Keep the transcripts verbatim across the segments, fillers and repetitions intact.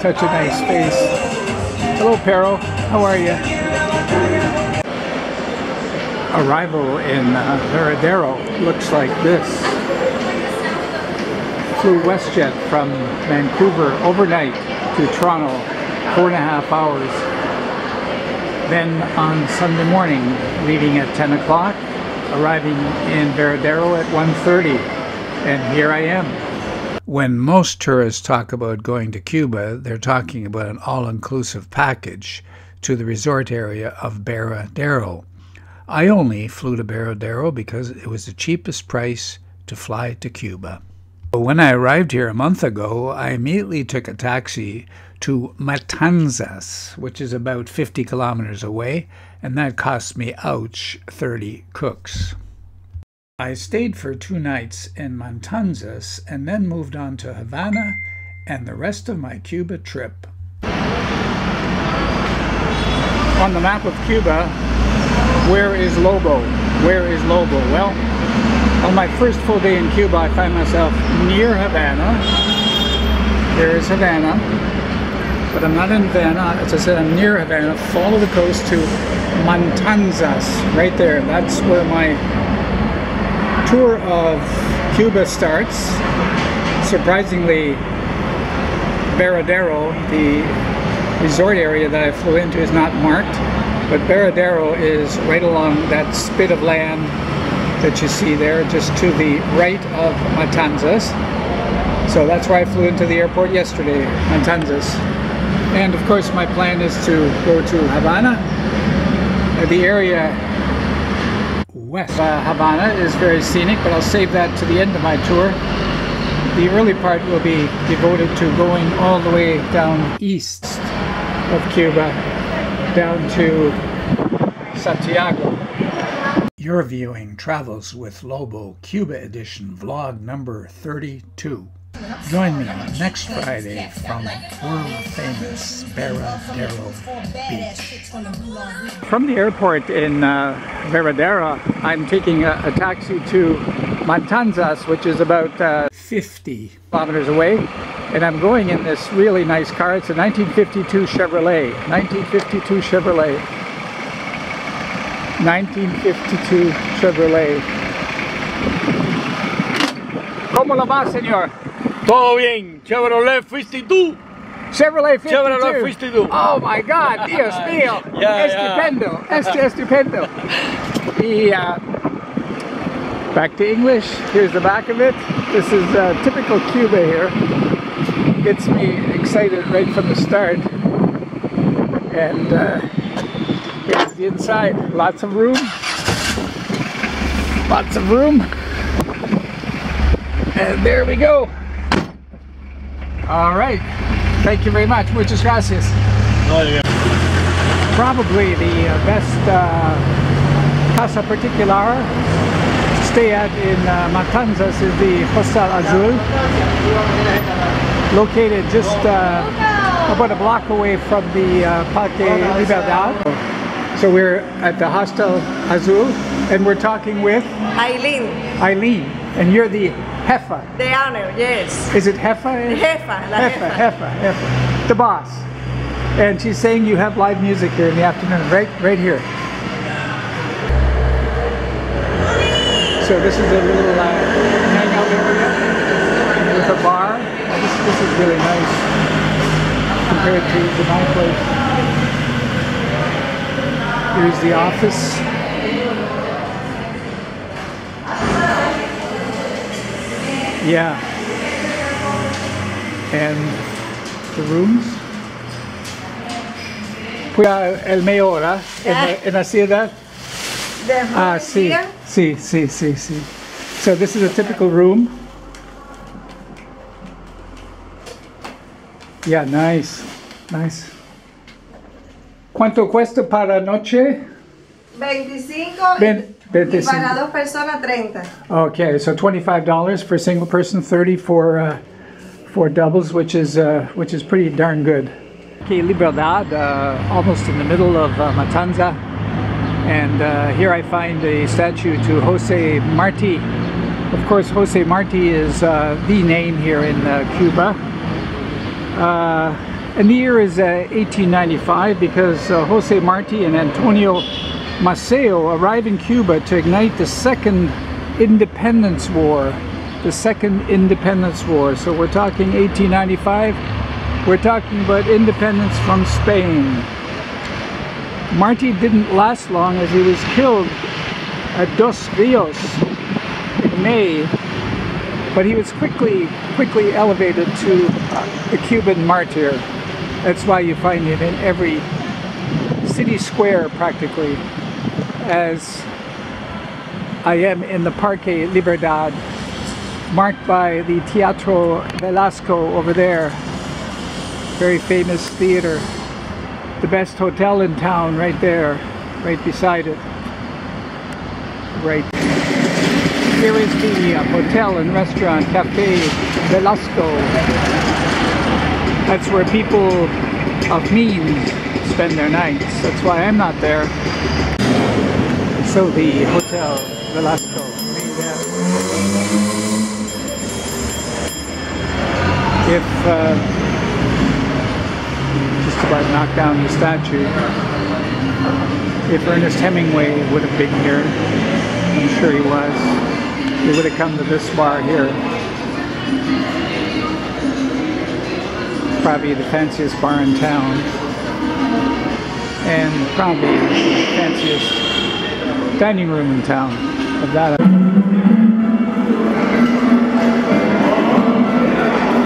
Such a nice space. Hello, Pero. How are you? Arrival in uh, Varadero looks like this. Flew WestJet from Vancouver overnight to Toronto, four and a half hours. Then on Sunday morning, leaving at ten o'clock, arriving in Varadero at one thirty, and here I am. When most tourists talk about going to Cuba, they're talking about an all-inclusive package to the resort area of Varadero. I only flew to Varadero because it was the cheapest price to fly to Cuba. When I arrived here a month ago, I immediately took a taxi to Matanzas, which is about fifty kilometers away, and that cost me, ouch, thirty cooks. I stayed for two nights in Matanzas and then moved on to Havana and the rest of my Cuba trip. On the map of Cuba, where is Lobo? Where is Lobo? Well, on my first full day in Cuba, I find myself near Havana. There is Havana, but I'm not in Havana. As I said, I'm near Havana. Follow the coast to Matanzas, right there. That's where my tour of Cuba starts. Surprisingly, Varadero, the resort area that I flew into, is not marked, but Varadero is right along that spit of land that you see there, just to the right of Matanzas. So that's where I flew into the airport yesterday, Matanzas. And of course my plan is to go to Havana. The area west uh, Havana is very scenic, but I'll save that to the end of my tour. The early part will be devoted to going all the way down east of Cuba, down to Santiago. You're viewing Travels with Lobo Cuba Edition vlog number thirty-two. Join me next Friday from world-famous Varadero Beach. From the airport in uh, Varadero, I'm taking a, a taxi to Matanzas, which is about uh, fifty kilometers away. And I'm going in this really nice car. It's a nineteen fifty-two Chevrolet. nineteen fifty-two Chevrolet. nineteen fifty-two Chevrolet. ¿Cómo lo va, señor? Todo bien, Chevrolet fifty-two. Chevrolet fifty-two. Chevrolet fifty-two. Oh my God, Dios mío. Yeah, estupendo, yeah. Este, estupendo. The, uh, back to English. Here's the back of it. This is uh, typical Cuba here. Gets me excited right from the start. And uh, here's the inside. Lots of room. Lots of room. And there we go. All right, thank you very much. Muchas gracias. Oh, yeah. Probably the best uh, Casa Particular to stay at in uh, Matanzas is the Hostal Azul, located just uh, about a block away from the uh, Parque Libertad. So we're at the Hostal Azul, and we're talking with Eileen. Eileen, and you're the Jefa. The honor, yes. Is it Jefa? Jefa, la Jefa. Jefa, Jefa, the boss. And she's saying you have live music here in the afternoon, right, right here. So this is a little uh, hangout area with a bar. This, this is really nice compared to the my place. Here's the office. Yeah, and the rooms. El mayor, ¿eh? In la ciudad. Ah, sí, sí, sí, sí, sí. So this is a typical room. Yeah, nice, nice. ¿Cuánto cuesta para noche? veinticinco. Y para dos personas, treinta. Okay, so twenty-five dollars for a single person, thirty dollars for uh, for doubles, which is uh, which is pretty darn good. Okay, Libertad, uh, almost in the middle of uh, Matanza, and uh, here I find a statue to Jose Marti. Of course, Jose Marti is uh, the name here in uh, Cuba. Uh, And the year is uh, eighteen ninety-five because uh, Jose Marti and Antonio Maceo arrive in Cuba to ignite the Second Independence War. The Second Independence War. So we're talking eighteen ninety-five. We're talking about independence from Spain. Marti didn't last long as he was killed at Dos Rios in May, but he was quickly, quickly elevated to uh, the Cuban martyr. That's why you find him in every city square practically, as I am in the Parque Libertad, marked by the Teatro Velasco over there, very famous theater. The best hotel in town right there, right beside it. Right here is the uh, hotel and restaurant Cafe Velasco. That's where people of means spend their nights. That's why I'm not there. So the Hotel Velasco. If uh, But knocked down the statue. If Ernest Hemingway would have been here, I'm sure he was, he would have come to this bar here. Probably the fanciest bar in town, and probably the fanciest dining room in town. Of that,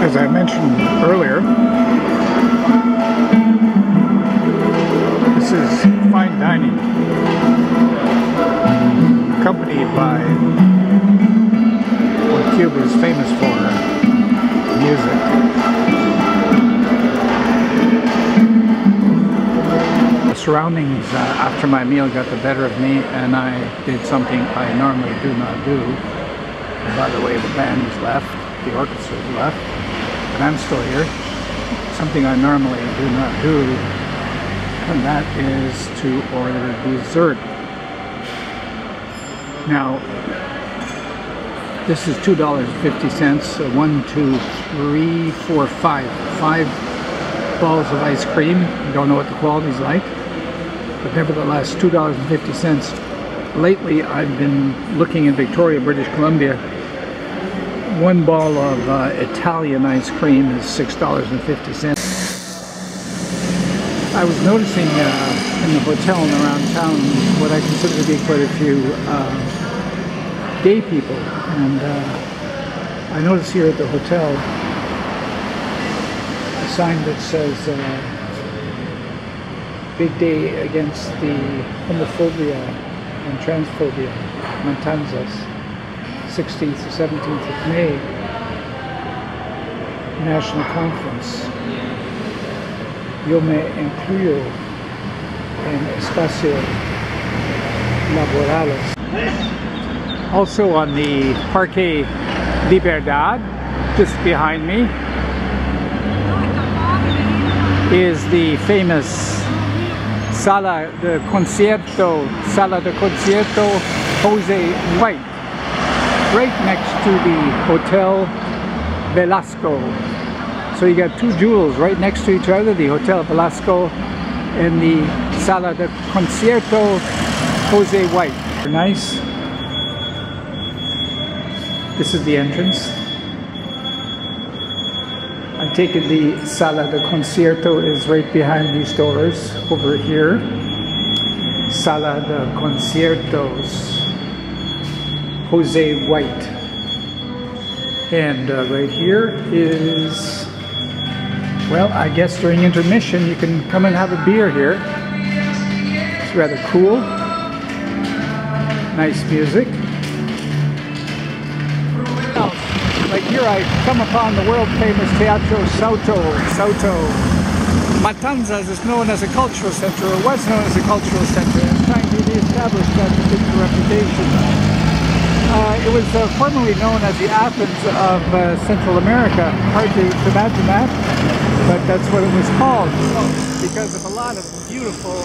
as I mentioned earlier, this is fine dining, accompanied by what Cuba is famous for, music. The surroundings uh, after my meal got the better of me, and I did something I normally do not do. And by the way, the band is left, the orchestra is left, but I'm still here. Something I normally do not do. And that is to order dessert. Now, this is two dollars and fifty cents, so one, two, three, four, five. Five balls of ice cream. I don't know what the quality's like, but nevertheless, two dollars and fifty cents. Lately, I've been looking in Victoria, British Columbia. One ball of uh, Italian ice cream is six dollars and fifty cents. I was noticing uh, in the hotel and around town what I consider to be quite a few uh, gay people, and uh, I noticed here at the hotel a sign that says uh, Big Day Against the Homophobia and Transphobia, Matanzas, sixteenth to seventeenth of May, National Conference. Yo me incluyo en espacios laborales. Also on the Parque Libertad, just behind me, is the famous Sala de Concierto, Sala de Concierto Jose White, right next to the Hotel Velasco. So you got two jewels right next to each other, the Hotel Velasco and the Sala de Concierto Jose White. Nice. This is the entrance. I take it the Sala de Concierto is right behind these doors over here. Sala de Conciertos Jose White. And uh, right here is... well, I guess during intermission you can come and have a beer here. It's rather cool. Nice music. Like here I come upon the world-famous Teatro Sauto. Sauto. Matanzas is known as a cultural center, or was known as a cultural center, and trying to reestablish that particular reputation. Uh, it was uh, formerly known as the Athens of uh, Central America. Hard to imagine that. But that's what it was called, because of a lot of beautiful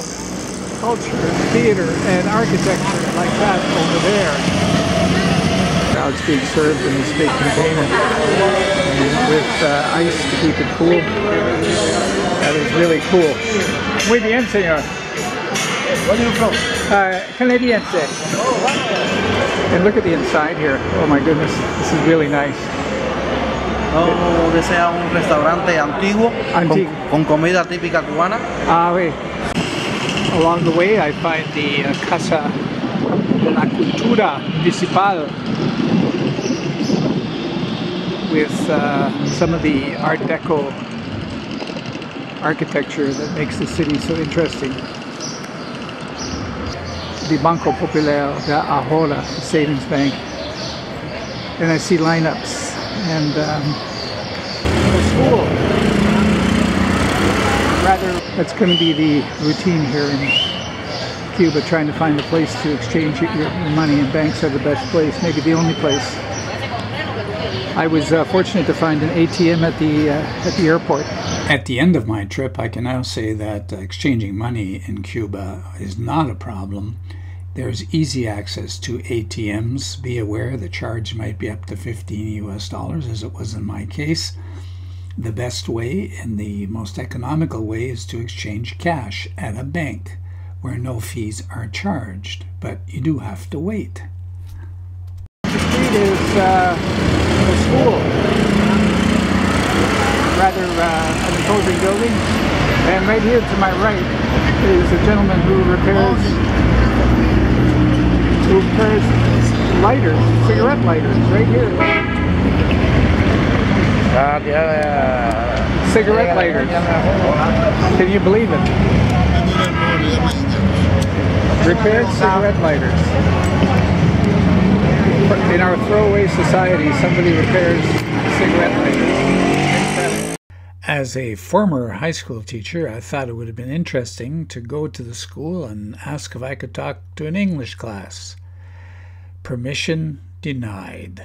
culture, theater, and architecture like that over there. Now it's being served in this big container with uh, ice to keep it cool. really cool. Muy bien, señor. Where are you from? Uh, Canadiense. Oh, wow. And look at the inside here. Oh my goodness, this is really nice. No desea un restaurante antiguo, antiguo. Con, con comida típica cubana. Ah, oui. Along the way, I find the uh, Casa de la Cultura Municipal with uh, some of the Art Deco architecture that makes the city so interesting. The Banco Popular de Ahola, the savings bank. And I see lineups and um, the school. Rather, that's going to be the routine here in Cuba, trying to find a place to exchange your, your money, and banks are the best place, maybe the only place. I was uh, fortunate to find an A T M at the, uh, at the airport. At the end of my trip, I can now say that exchanging money in Cuba is not a problem. There's easy access to A T Ms. Be aware the charge might be up to fifteen U S dollars, as it was in my case. The best way and the most economical way is to exchange cash at a bank where no fees are charged, but you do have to wait. The street is uh... a school, rather uh, an imposing building, and right here to my right is a gentleman who repairs who repairs lighters, cigarette lighters, right here. Cigarette lighters. Can you believe it? Repaired cigarette lighters. In our throwaway society, somebody repairs cigarette lighters. As a former high school teacher, I thought it would have been interesting to go to the school and ask if I could talk to an English class. Permission denied.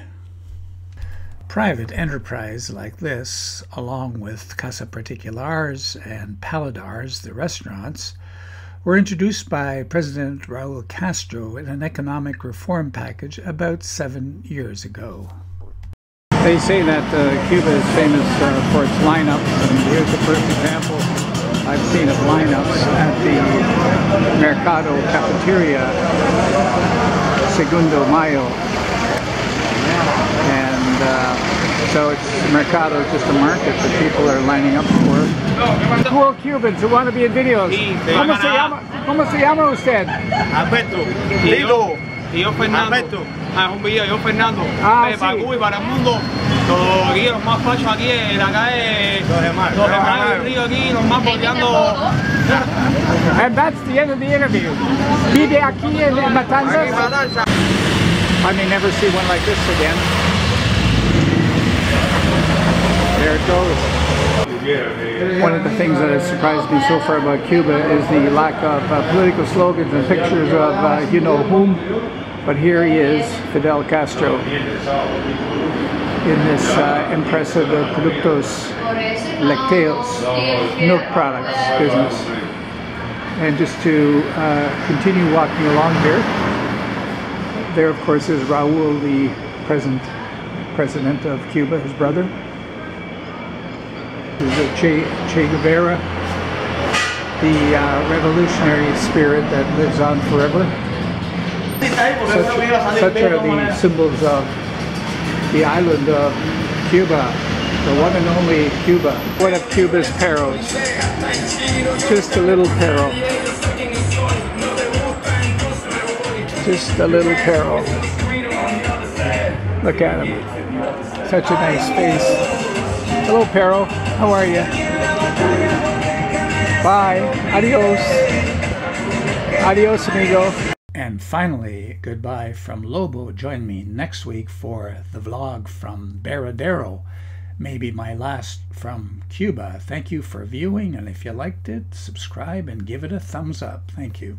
Private enterprise like this, along with Casa Particulars and Paladars, the restaurants, were introduced by President Raul Castro in an economic reform package about seven years ago. They say that uh, Cuba is famous uh, for its lineups, and here's the first example I've seen of lineups at the Mercado Cafeteria Segundo Mayo. And uh, so it's Mercado is just a market that people are lining up for. Cool Cubans who want to be in videos. ¿Cómo se llama, ¿Cómo se llama usted? Alberto. Lilo. Y yo Fernando. Alberto. Ah, un video, yo Fernando. Ah, sí. Para Cuba y para el mundo. Los guíos más fachos aquí, la calle. Los demás. Los demás del río aquí, los más bordeando. And that's the end of the interview. Vive aquí en Matanzas. I may never see one like this again. There it goes. One of the things that has surprised me so far about Cuba is the lack of uh, political slogans and pictures of uh, you know whom, but here he is, Fidel Castro, in this uh, impressive uh, productos lácteos, milk products business. And just to uh, continue walking along here, there of course is Raul, the present president of Cuba, his brother. Is a Che, Che Guevara, the uh, revolutionary spirit that lives on forever. Such, such are the symbols of the island of Cuba, the one and only Cuba. One of Cuba's perros, just a little perro, just a little perro. Look at him, such a nice face. Hello, Perro. How are you? Bye. Adios. Adios, amigo. And finally, goodbye from Lobo. Join me next week for the vlog from Varadero, maybe my last from Cuba. Thank you for viewing, and if you liked it, subscribe and give it a thumbs up. Thank you.